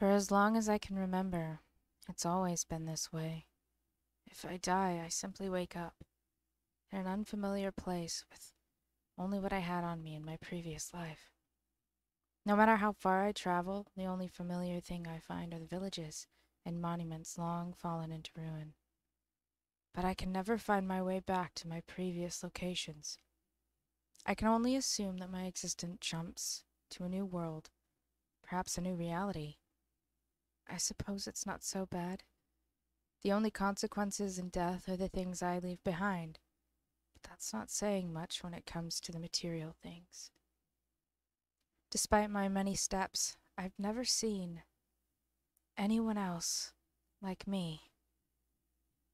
For as long as I can remember, it's always been this way. If I die, I simply wake up in an unfamiliar place with only what I had on me in my previous life. No matter how far I travel, the only familiar thing I find are the villages and monuments long fallen into ruin. But I can never find my way back to my previous locations. I can only assume that my existence jumps to a new world, perhaps a new reality. I suppose it's not so bad. The only consequences in death are the things I leave behind, but that's not saying much when it comes to the material things. Despite my many steps, I've never seen anyone else like me.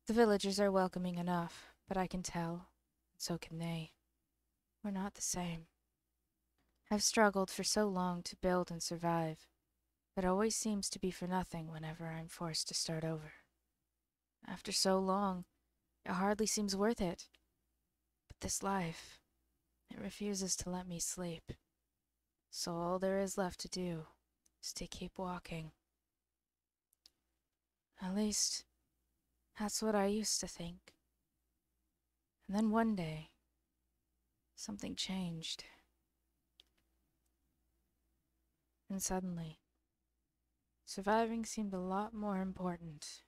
The villagers are welcoming enough, but I can tell, and so can they. We're not the same. I've struggled for so long to build and survive. It always seems to be for nothing whenever I'm forced to start over. After so long, it hardly seems worth it. But this life, it refuses to let me sleep. So all there is left to do is to keep walking. At least, that's what I used to think. And then one day, something changed. And suddenly, surviving seemed a lot more important.